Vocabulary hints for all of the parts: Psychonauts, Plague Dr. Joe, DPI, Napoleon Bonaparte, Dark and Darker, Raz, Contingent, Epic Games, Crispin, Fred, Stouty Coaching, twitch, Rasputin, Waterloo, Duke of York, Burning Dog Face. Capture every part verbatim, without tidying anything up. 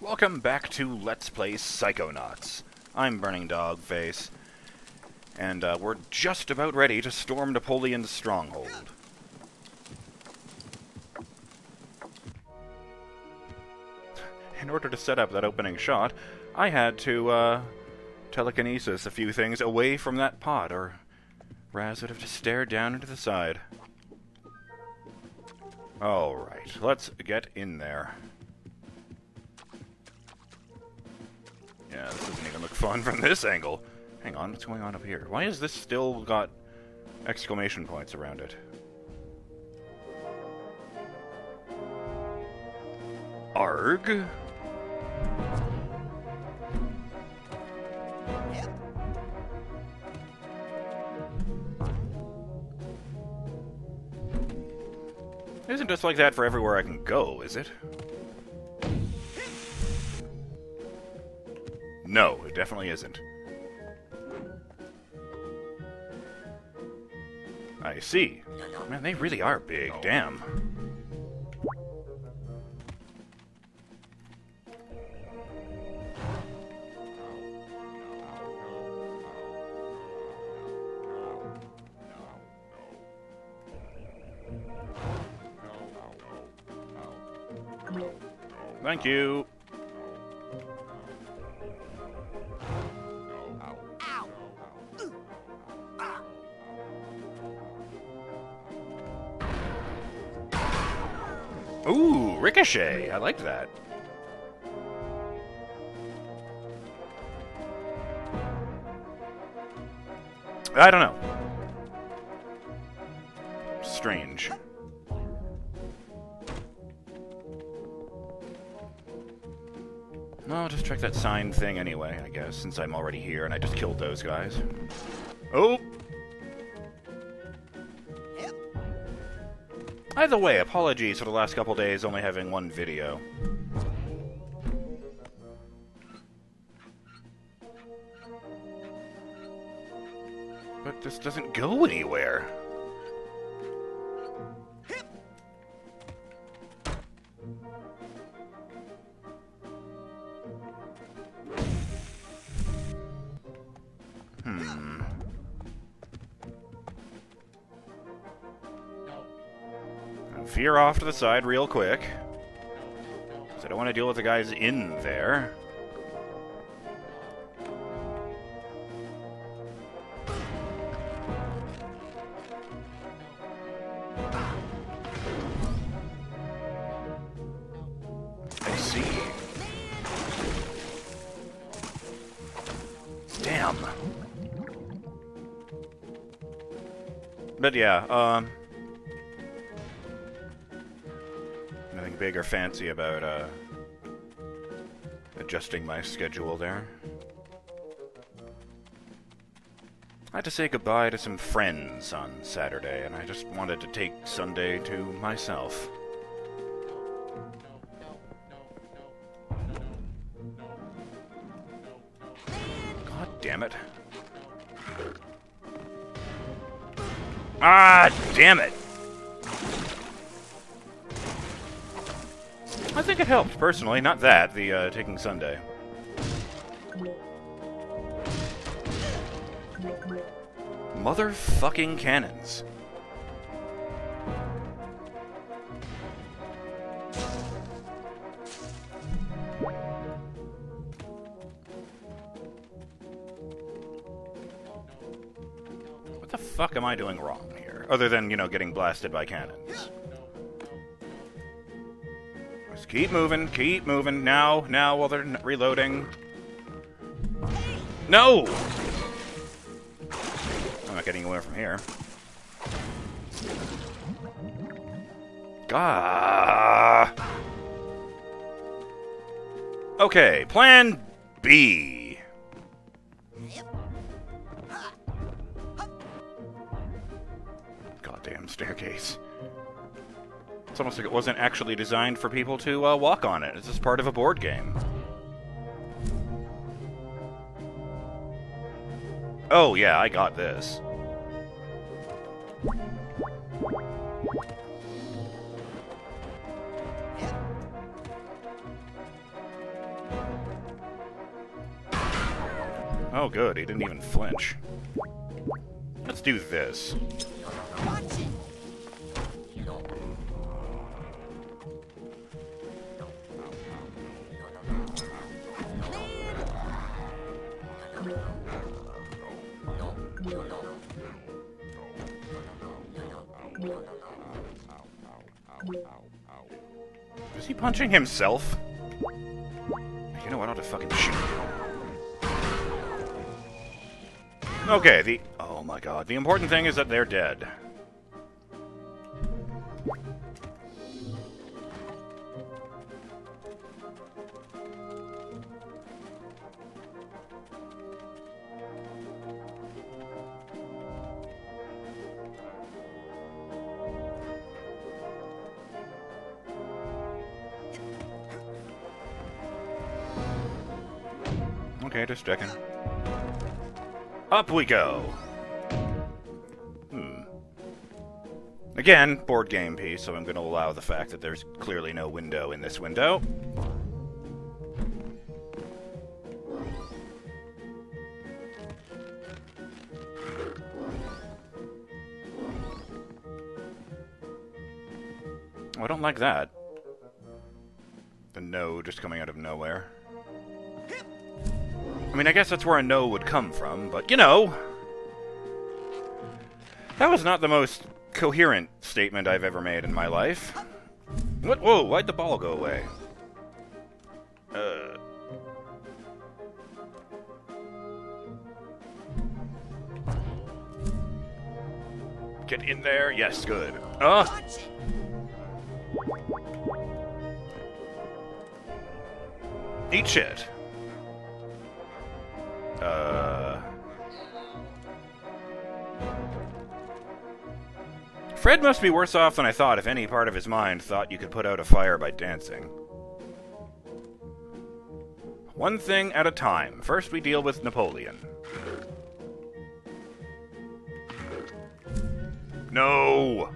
Welcome back to Let's Play Psychonauts. I'm Burning Dog Face, and uh, we're just about ready to storm Napoleon's stronghold. In order to set up that opening shot, I had to uh, telekinesis a few things away from that pod, or Raz would have to stare down into the side. Alright, let's get in there. Yeah, this doesn't even look fun from this angle. Hang on, what's going on up here? Why is this still got exclamation points around it? Arg? It isn't just like that for everywhere I can go, is it? No, it definitely isn't. I see. Man, they really are big, damn. Thank you. Ooh, ricochet! I like that. I don't know. Strange. I'll just check that sign thing anyway, I guess, since I'm already here and I just killed those guys. Oh! Either way, apologies for the last couple days only having one video. But this doesn't go anywhere. Veer off to the side real quick, because I don't want to deal with the guys in there. I see. Damn. But yeah, um... nothing big or fancy about uh, adjusting my schedule there. I had to say goodbye to some friends on Saturday, and I just wanted to take Sunday to myself. God damn it. Ah, damn it! I think it helped, personally. Not that, the uh, Taking Sunday. Motherfucking cannons. What the fuck am I doing wrong here? Other than, you know, getting blasted by cannons. Keep moving, keep moving. Now, now, while they're reloading. No! I'm not getting away from here. Gah! Okay, plan B. Goddamn staircase. It's almost like it wasn't actually designed for people to uh, walk on it. It's just part of a board game. Oh, yeah, I got this. Oh, good. He didn't even flinch. Let's do this. Is he punching himself? You know what? I'll just fucking shoot him. Okay, the... Oh my god. The important thing is that they're dead. Okay, just checking. Up we go! Hmm. Again, board game piece, so I'm going to allow the fact that there's clearly no window in this window. Oh, I don't like that. The no just coming out of nowhere. I mean, I guess that's where a no would come from, but, you know! That was not the most coherent statement I've ever made in my life. What? Whoa, why'd the ball go away? Uh... Get in there? Yes, good. Ugh! Eat shit! Uh... Fred must be worse off than I thought if any part of his mind thought you could put out a fire by dancing. One thing at a time. First we deal with Napoleon. No!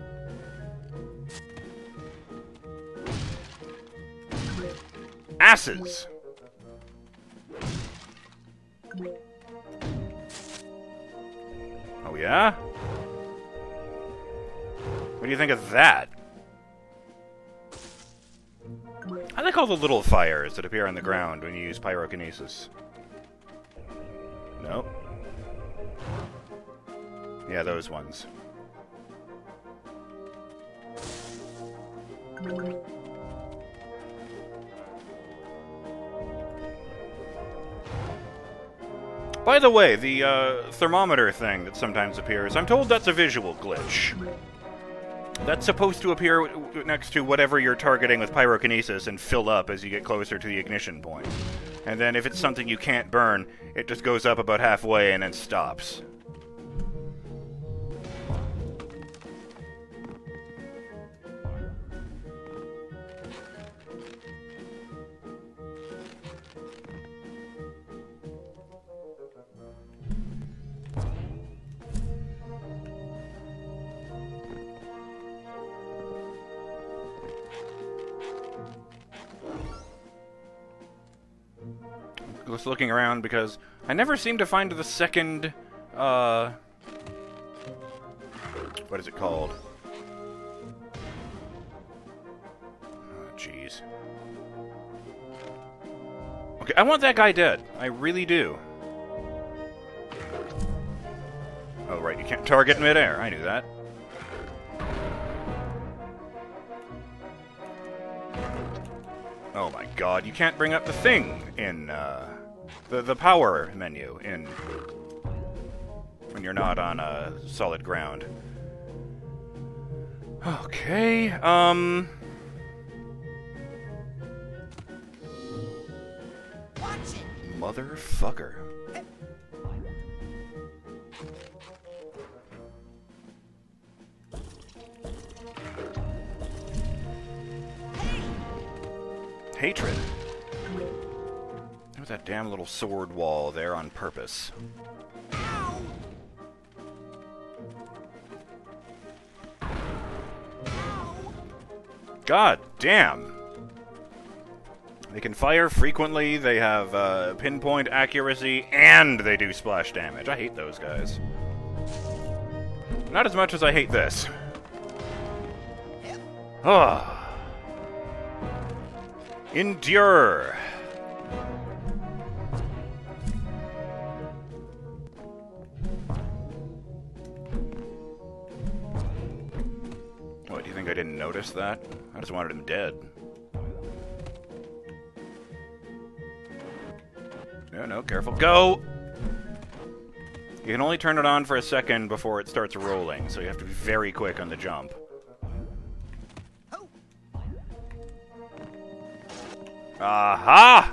Asses! Oh, yeah? What do you think of that? I like all the little fires that appear on the ground when you use pyrokinesis. Nope. Yeah, those ones. By the way, the uh, thermometer thing that sometimes appears, I'm told that's a visual glitch. That's supposed to appear next to whatever you're targeting with pyrokinesis and fill up as you get closer to the ignition point. And then if it's something you can't burn, it just goes up about halfway and then stops. Just looking around because I never seem to find the second, uh... what is it called? Oh, jeez. Okay, I want that guy dead. I really do. Oh, right, you can't target midair. I knew that. Oh my god, you can't bring up the thing in, uh... The, the power menu in... when you're not on, uh, solid ground. Okay, um... motherfucker. Hatred. That damn little sword wall there on purpose. Ow. God damn! They can fire frequently, they have uh, pinpoint accuracy, and they do splash damage. I hate those guys. Not as much as I hate this. Ah. Endure. What, do you think I didn't notice that? I just wanted him dead. No, no, careful. Go! You can only turn it on for a second before it starts rolling, so you have to be very quick on the jump. Aha!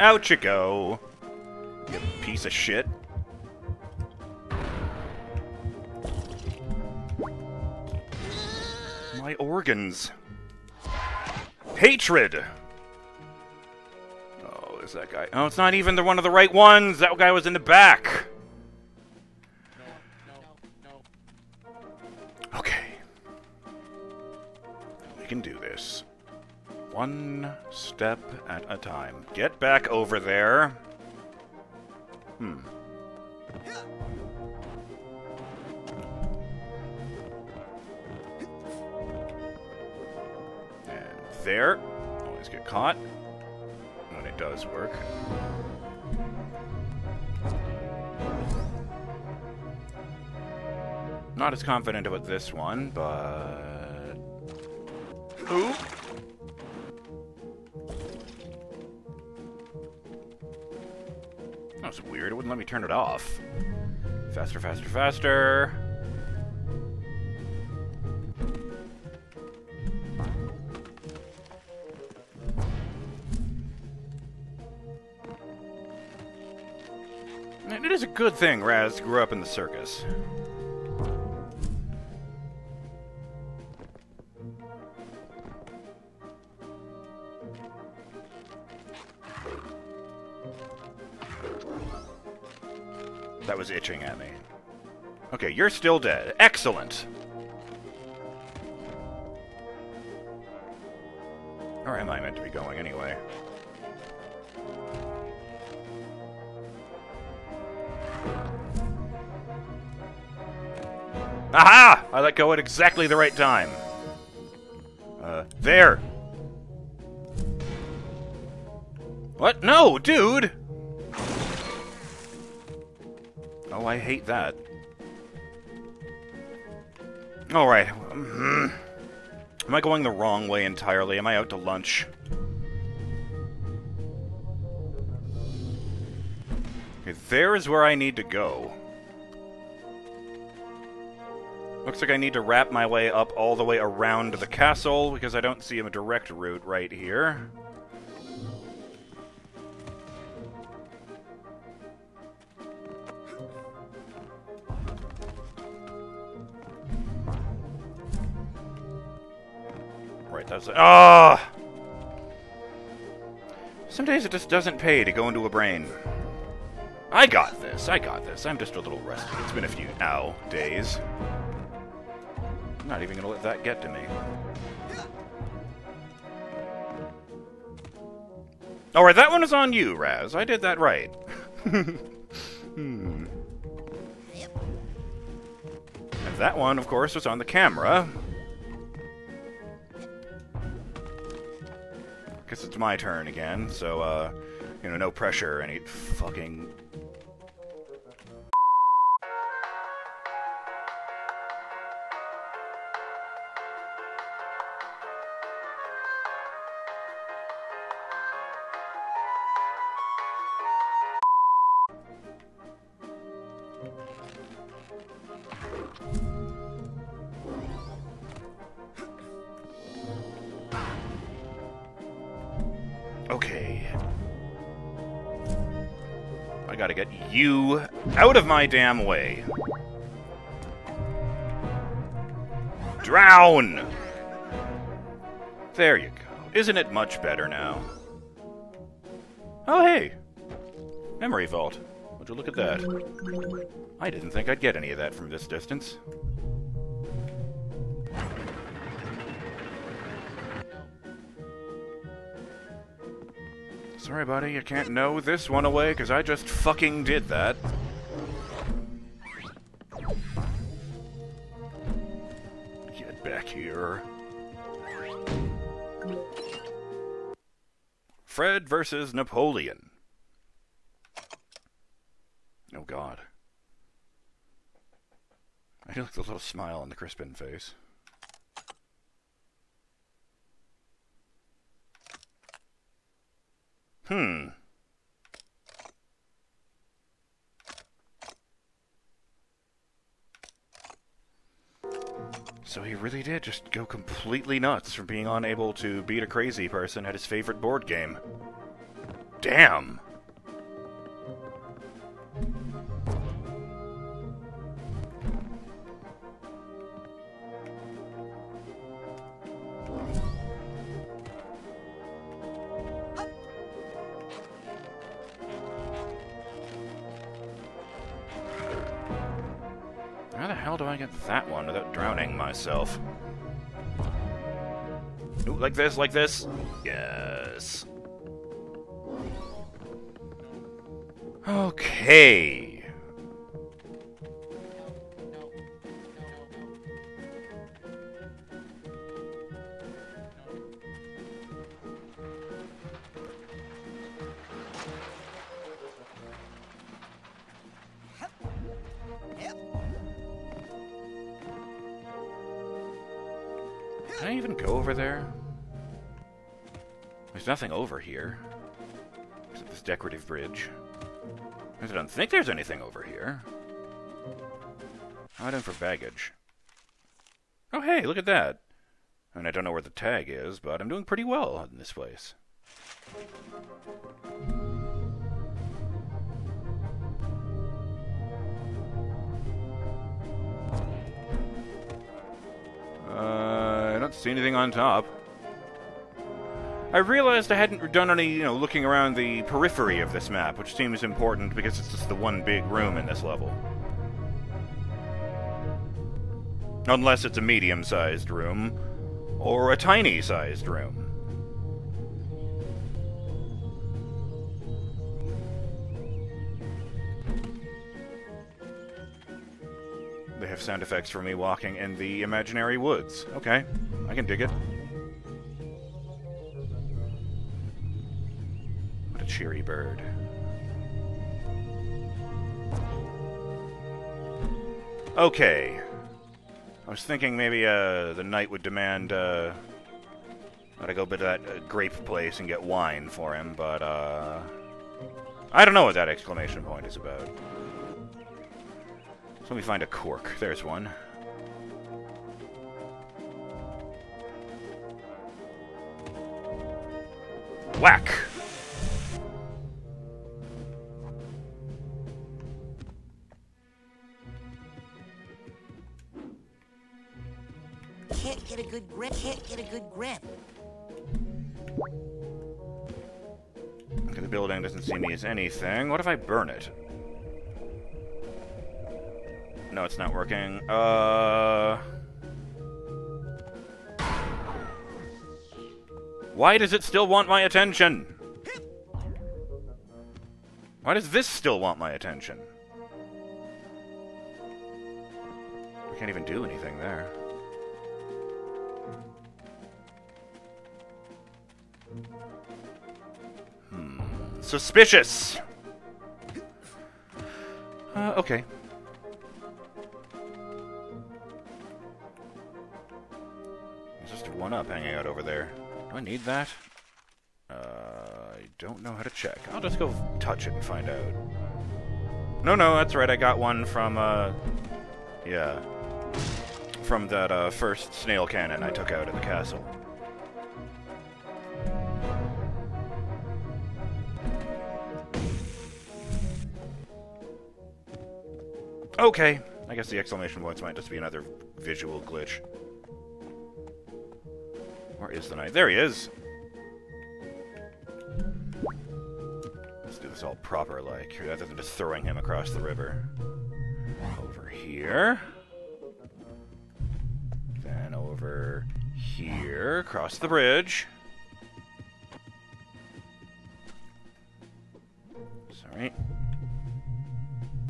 Out you go, you piece of shit. My organs. Hatred! Oh, is that guy? Oh, it's not even the one of the right ones! That guy was in the back! Okay. We can do this. One step at a time. Get back over there. Hmm. There. Always get caught. When it does work. Not as confident about this one, but... Ooh! That was weird. It wouldn't let me turn it off. Faster, faster, faster. It is a good thing Raz grew up in the circus. That was itching at me. Okay, you're still dead. Excellent! Or am I meant to be going anyway? Aha! I let go at exactly the right time. Uh, there! What? No, dude! Oh, I hate that. Alright. Am I going the wrong way entirely? Am I out to lunch? Okay, there is where I need to go. Looks like I need to wrap my way up all the way around the castle, because I don't see a direct route right here. Right, that's it. Ah! Some days it just doesn't pay to go into a brain. I got this, I got this. I'm just a little rusty. It's been a few ow days. I'm not even going to let that get to me. Alright, that one is on you, Raz. I did that right. hmm. And that one, of course, was on the camera. Guess it's my turn again, so, uh, you know, no pressure or any fucking... Okay. I gotta get you out of my damn way. Drown! There you go. Isn't it much better now? Oh, hey. Memory vault. Would you look at that? I didn't think I'd get any of that from this distance. Sorry, buddy, you can't know this one away, because I just fucking did that. Get back here. Fred versus Napoleon. Oh, God. I do like the little smile on the Crispin face. Hmm. So he really did just go completely nuts from being unable to beat a crazy person at his favorite board game. Damn! How the hell do I get that one without drowning myself? Ooh, like this, like this. Yes. Okay. Can I even go over there? There's nothing over here. Except this decorative bridge. I don't think there's anything over here. How am I in for baggage? Oh hey, look at that! I mean, I don't know where the tag is, but I'm doing pretty well in this place. See anything on top. I realized I hadn't done any, you know, looking around the periphery of this map, which seems important because it's just the one big room in this level. Unless it's a medium-sized room, or a tiny-sized room. They have sound effects for me walking in the imaginary woods. Okay, I can dig it. What a cheery bird. Okay. I was thinking maybe uh, the knight would demand uh, that I go to that uh, grape place and get wine for him, but uh, I don't know what that exclamation point is about. Let me find a cork. There's one. Whack! Can't get a good grip. Can't get a good grip. Okay, the building doesn't seem to use anything. What if I burn it? No, it's not working. Uh... Why does it still want my attention? Why does this still want my attention? I can't even do anything there. Hmm. Suspicious! Uh, okay. One up hanging out over there. Do I need that? Uh, I don't know how to check. I'll just go touch it and find out. No, no, that's right. I got one from, uh, yeah, from that uh, first snail cannon I took out of the castle. Okay. I guess the exclamation points might just be another visual glitch. Where is the knight? There he is! Let's do It's all proper, like, rather than just throwing him across the river. Over here. Then over here, across the bridge. Sorry.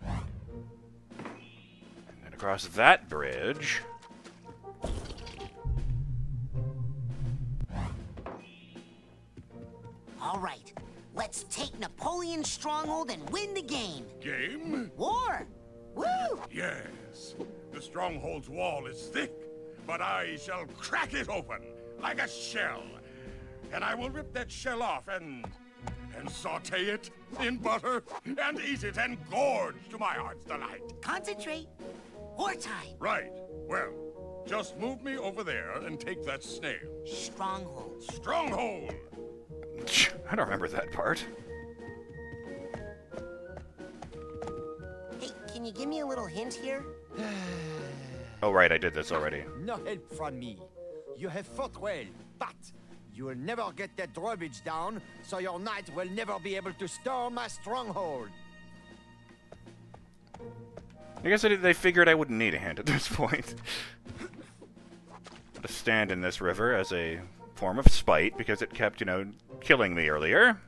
And then across that bridge. All right. Let's take Napoleon's stronghold and win the game. Game? War! Woo! Yes. The stronghold's wall is thick, but I shall crack it open like a shell. And I will rip that shell off and... and saute it in butter and eat it and gorge to my heart's delight. Concentrate. Wartime. Right. Well, just move me over there and take that snail. Stronghold. Stronghold! I don't remember that part. Hey, can you give me a little hint here? Oh, right, I did this already. No help from me. You have fought well, but you will never get that drawbridge down, so your knight will never be able to storm my stronghold. I guess I did, they figured I wouldn't need a hint at this point. To stand in this river as a form of spite, because it kept, you know, killing me earlier.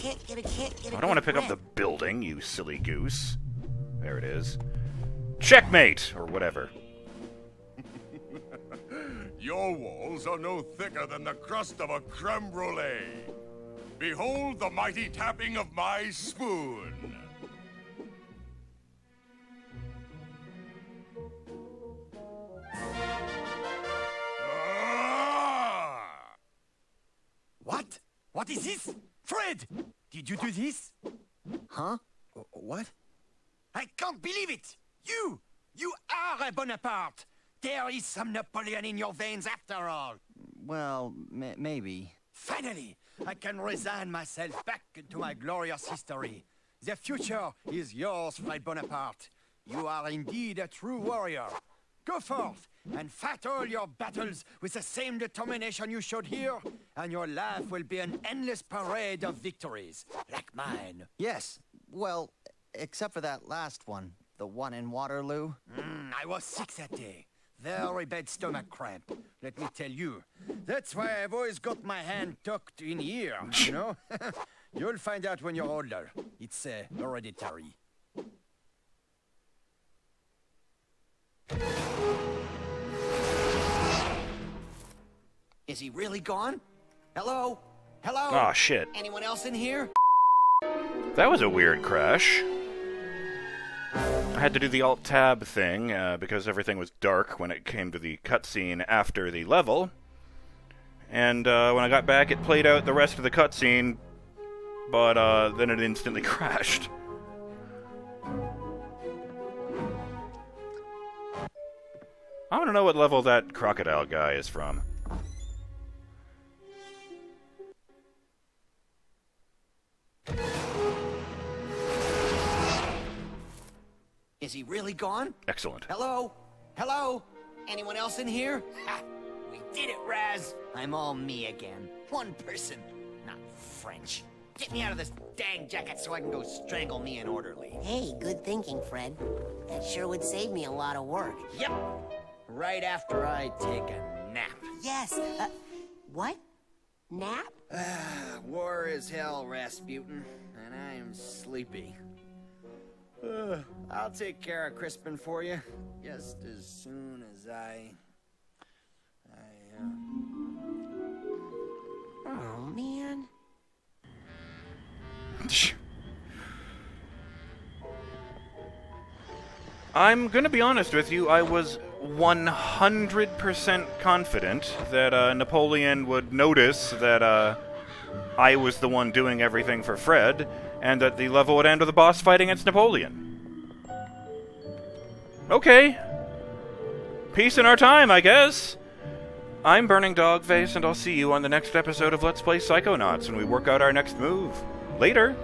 Can't get a, can't get a, I don't want to pick up the building, you silly goose. There it is. Checkmate! Or whatever. Your walls are no thicker than the crust of a creme brulee. Behold the mighty tapping of my spoon. What? What is this? Fred! Did you do this? Huh? What? I can't believe it! You! You are a Bonaparte! There is some Napoleon in your veins after all! Well, m maybe. Finally, I can resign myself back to my glorious history. The future is yours, Fred Bonaparte. You are indeed a true warrior. Go forth and fight all your battles with the same determination you showed here, and your life will be an endless parade of victories, like mine. Yes, well, except for that last one, the one in Waterloo. Mm, I was sick that day. Very bad stomach cramp, let me tell you. That's why I've always got my hand tucked in here, you know? You'll find out when you're older. It's uh, hereditary. Is he really gone? Hello? Hello? Aw, shit. Anyone else in here? That was a weird crash. I had to do the alt-tab thing, uh, because everything was dark when it came to the cutscene after the level. And uh, when I got back, it played out the rest of the cutscene, but uh, then it instantly crashed. I want to know what level that crocodile guy is from. Is he really gone? Excellent. Hello? Hello? Anyone else in here? Ha! We did it, Raz! I'm all me again. One person. Not French. Get me out of this dang jacket so I can go strangle me an orderly. Hey, good thinking, Fred. That sure would save me a lot of work. Yep. Right after I take a nap. Yes. Uh, what? Nap? Ah, war is hell, Rasputin, and I am sleepy. Uh, I'll take care of Crispin for you, just as soon as I... I, uh... Oh, man. I'm gonna be honest with you, I was one hundred percent confident that uh, Napoleon would notice that uh, I was the one doing everything for Fred, and that the level would end with a boss fight against Napoleon. Okay. Peace in our time, I guess. I'm Burning Dog Face, and I'll see you on the next episode of Let's Play Psychonauts when we work out our next move. Later.